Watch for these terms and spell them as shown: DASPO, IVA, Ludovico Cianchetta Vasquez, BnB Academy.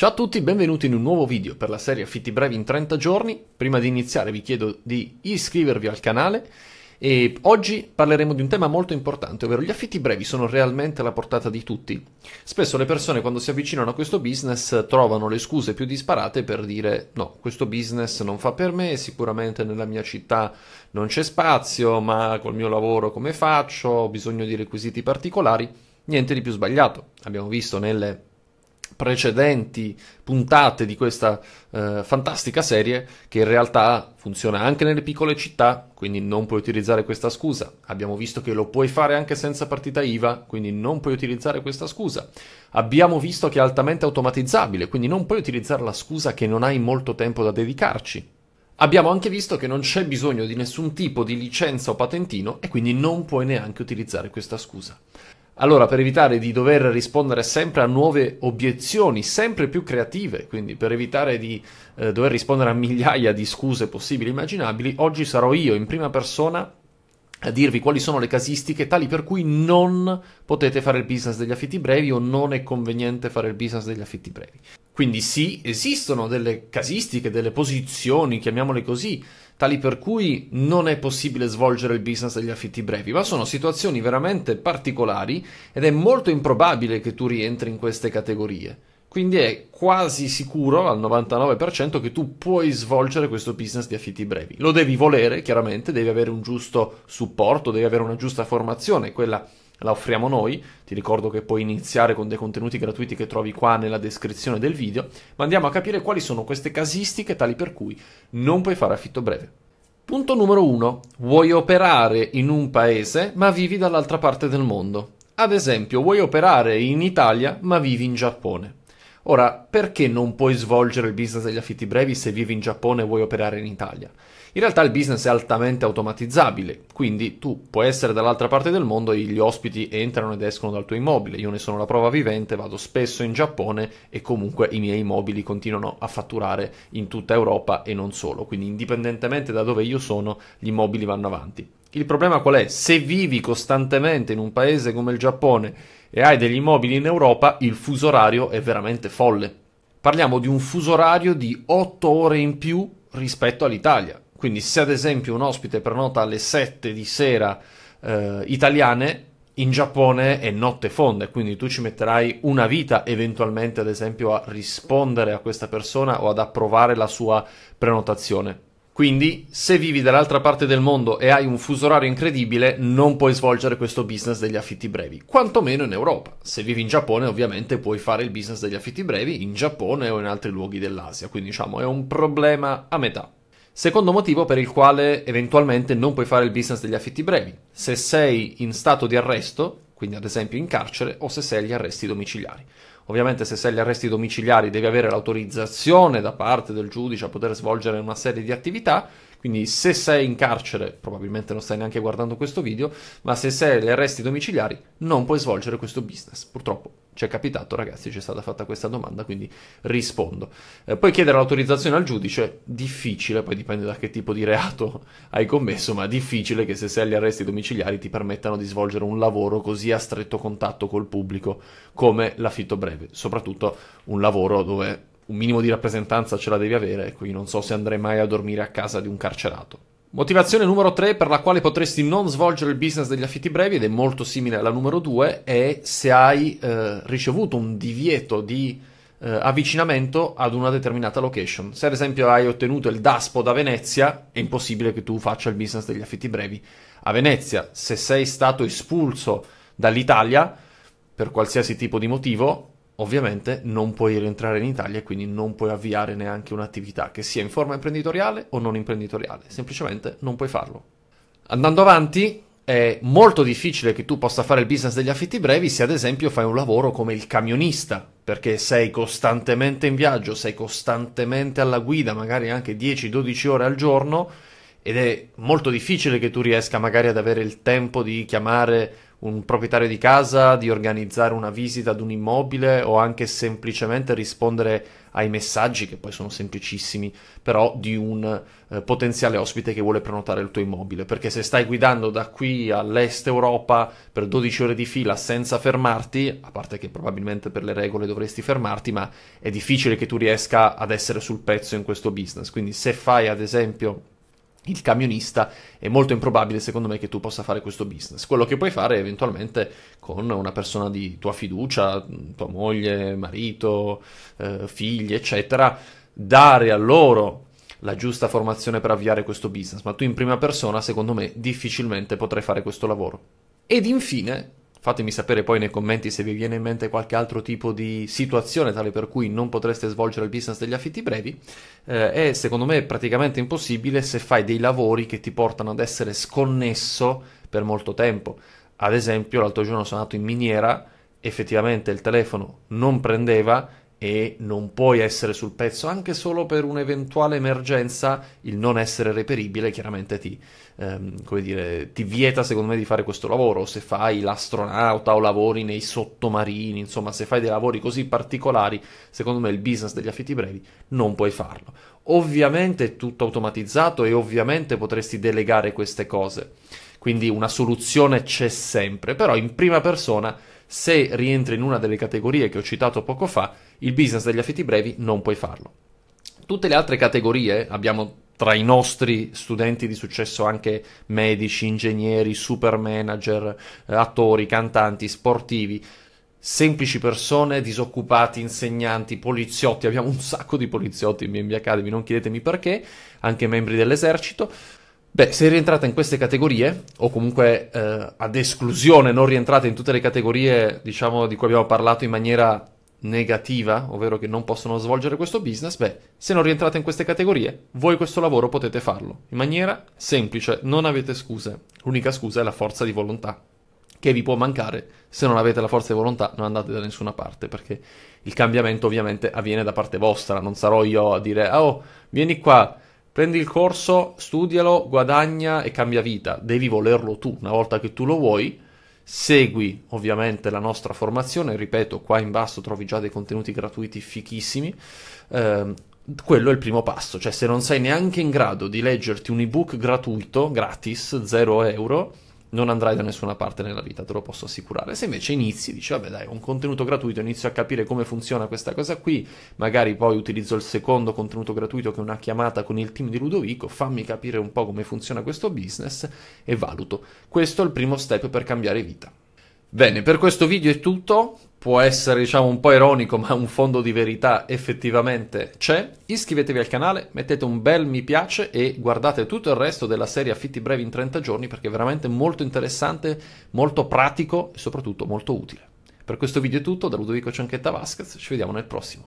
Ciao a tutti, benvenuti in un nuovo video per la serie Affitti brevi in 30 giorni. Prima di iniziare vi chiedo di iscrivervi al canale e oggi parleremo di un tema molto importante, ovvero gli affitti brevi sono realmente alla portata di tutti. Spesso le persone quando si avvicinano a questo business trovano le scuse più disparate per dire no, questo business non fa per me, sicuramente nella mia città non c'è spazio, ma col mio lavoro come faccio? Ho bisogno di requisiti particolari. Niente di più sbagliato. Abbiamo visto nelle precedenti puntate di questa fantastica serie che in realtà funziona anche nelle piccole città, quindi non puoi utilizzare questa scusa. Abbiamo visto che lo puoi fare anche senza partita IVA, quindi non puoi utilizzare questa scusa. Abbiamo visto che è altamente automatizzabile, quindi non puoi utilizzare la scusa che non hai molto tempo da dedicarci. Abbiamo anche visto che non c'è bisogno di nessun tipo di licenza o patentino e quindi non puoi neanche utilizzare questa scusa. Allora, per evitare di dover rispondere sempre a nuove obiezioni, sempre più creative, quindi per evitare di dover rispondere a migliaia di scuse possibili e immaginabili, oggi sarò io in prima persona a dirvi quali sono le casistiche tali per cui non potete fare il business degli affitti brevi o non è conveniente fare il business degli affitti brevi. Quindi sì, esistono delle casistiche, delle posizioni, chiamiamole così, tali per cui non è possibile svolgere il business degli affitti brevi, ma sono situazioni veramente particolari ed è molto improbabile che tu rientri in queste categorie. Quindi è quasi sicuro, al 99%, che tu puoi svolgere questo business di affitti brevi. Lo devi volere, chiaramente, devi avere un giusto supporto, devi avere una giusta formazione, quella la offriamo noi. Ti ricordo che puoi iniziare con dei contenuti gratuiti che trovi qua nella descrizione del video, ma andiamo a capire quali sono queste casistiche tali per cui non puoi fare affitto breve. Punto numero 1. Vuoi operare in un paese ma vivi dall'altra parte del mondo. Ad esempio, vuoi operare in Italia ma vivi in Giappone. Ora, perché non puoi svolgere il business degli affitti brevi se vivi in Giappone e vuoi operare in Italia? In realtà il business è altamente automatizzabile, quindi tu puoi essere dall'altra parte del mondo e gli ospiti entrano ed escono dal tuo immobile. Io ne sono la prova vivente, vado spesso in Giappone e comunque i miei immobili continuano a fatturare in tutta Europa e non solo, quindi indipendentemente da dove io sono gli immobili vanno avanti. Il problema qual è? Se vivi costantemente in un paese come il Giappone e hai degli immobili in Europa, il fuso orario è veramente folle. Parliamo di un fuso orario di 8 ore in più rispetto all'Italia. Quindi se ad esempio un ospite prenota alle 7 di sera italiane, in Giappone è notte fonda, quindi tu ci metterai una vita eventualmente ad esempio a rispondere a questa persona o ad approvare la sua prenotazione. Quindi, se vivi dall'altra parte del mondo e hai un fuso orario incredibile, non puoi svolgere questo business degli affitti brevi, quantomeno in Europa. Se vivi in Giappone, ovviamente puoi fare il business degli affitti brevi in Giappone o in altri luoghi dell'Asia, quindi diciamo è un problema a metà. Secondo motivo per il quale eventualmente non puoi fare il business degli affitti brevi: se sei in stato di arresto, quindi ad esempio in carcere, o se sei agli arresti domiciliari. Ovviamente se sei agli arresti domiciliari devi avere l'autorizzazione da parte del giudice a poter svolgere una serie di attività, quindi se sei in carcere, probabilmente non stai neanche guardando questo video, ma se sei agli arresti domiciliari non puoi svolgere questo business. Purtroppo ci è capitato, ragazzi, ci è stata fatta questa domanda, quindi rispondo. Puoi chiedere l'autorizzazione al giudice, difficile, poi dipende da che tipo di reato hai commesso, ma difficile che se sei agli arresti domiciliari ti permettano di svolgere un lavoro così a stretto contatto col pubblico come l'affitto breve. Soprattutto un lavoro dove un minimo di rappresentanza ce la devi avere, ecco, io non so se andrei mai a dormire a casa di un carcerato. Motivazione numero 3 per la quale potresti non svolgere il business degli affitti brevi, ed è molto simile alla numero 2, è se hai ricevuto un divieto di avvicinamento ad una determinata location. Se ad esempio hai ottenuto il DASPO da Venezia, è impossibile che tu faccia il business degli affitti brevi a Venezia. Se sei stato espulso dall'Italia per qualsiasi tipo di motivo, ovviamente non puoi rientrare in Italia e quindi non puoi avviare neanche un'attività, che sia in forma imprenditoriale o non imprenditoriale, semplicemente non puoi farlo. Andando avanti, è molto difficile che tu possa fare il business degli affitti brevi se ad esempio fai un lavoro come il camionista, perché sei costantemente in viaggio, sei costantemente alla guida, magari anche 10-12 ore al giorno, ed è molto difficile che tu riesca magari ad avere il tempo di chiamare un proprietario di casa, di organizzare una visita ad un immobile o anche semplicemente rispondere ai messaggi, che poi sono semplicissimi, però di un potenziale ospite che vuole prenotare il tuo immobile. Perché se stai guidando da qui all'est Europa per 12 ore di fila senza fermarti, a parte che probabilmente per le regole dovresti fermarti, ma è difficile che tu riesca ad essere sul pezzo in questo business. Quindi se fai ad esempio il camionista, è molto improbabile secondo me che tu possa fare questo business. Quello che puoi fare eventualmente con una persona di tua fiducia, tua moglie, marito, figli eccetera, dare a loro la giusta formazione per avviare questo business, ma tu in prima persona secondo me difficilmente potrai fare questo lavoro. Ed infine, fatemi sapere poi nei commenti se vi viene in mente qualche altro tipo di situazione tale per cui non potreste svolgere il business degli affitti brevi. È secondo me praticamente impossibile se fai dei lavori che ti portano ad essere sconnesso per molto tempo. Ad esempio l'altro giorno sono andato in miniera, effettivamente il telefono non prendeva e non puoi essere sul pezzo anche solo per un'eventuale emergenza. Il non essere reperibile chiaramente ti vieta secondo me di fare questo lavoro. Se fai l'astronauta o lavori nei sottomarini, insomma se fai dei lavori così particolari, secondo me il business degli affitti brevi non puoi farlo. Ovviamente è tutto automatizzato e ovviamente potresti delegare queste cose, quindi una soluzione c'è sempre, però in prima persona, se rientri in una delle categorie che ho citato poco fa, il business degli affitti brevi non puoi farlo. Tutte le altre categorie, abbiamo tra i nostri studenti di successo anche medici, ingegneri, super manager, attori, cantanti, sportivi, semplici persone, disoccupati, insegnanti, poliziotti. Abbiamo un sacco di poliziotti in BnB Academy, non chiedetemi perché, anche membri dell'esercito. Beh, se rientrate in queste categorie, o comunque ad esclusione non rientrate in tutte le categorie, diciamo, di cui abbiamo parlato in maniera negativa, ovvero che non possono svolgere questo business, beh, se non rientrate in queste categorie, voi questo lavoro potete farlo in maniera semplice, non avete scuse. L'unica scusa è la forza di volontà, che vi può mancare. Se non avete la forza di volontà non andate da nessuna parte, perché il cambiamento ovviamente avviene da parte vostra. Non sarò io a dire, oh, vieni qua, prendi il corso, studialo, guadagna e cambia vita. Devi volerlo tu. Una volta che tu lo vuoi, segui ovviamente la nostra formazione. Ripeto, qua in basso trovi già dei contenuti gratuiti fichissimi. Quello è il primo passo. Cioè, se non sei neanche in grado di leggerti un ebook gratuito, gratis, 0 euro, non andrai da nessuna parte nella vita, te lo posso assicurare. Se invece inizi, dici, vabbè dai, un contenuto gratuito, inizio a capire come funziona questa cosa qui, magari poi utilizzo il secondo contenuto gratuito che è una chiamata con il team di Ludovico, fammi capire un po' come funziona questo business e valuto. Questo è il primo step per cambiare vita. Bene, per questo video è tutto. Può essere, diciamo, un po' ironico, ma un fondo di verità effettivamente c'è. Iscrivetevi al canale, mettete un bel mi piace e guardate tutto il resto della serie Affitti brevi in 30 giorni, perché è veramente molto interessante, molto pratico e soprattutto molto utile. Per questo video è tutto, da Ludovico Cianchetta Vasquez, ci vediamo nel prossimo.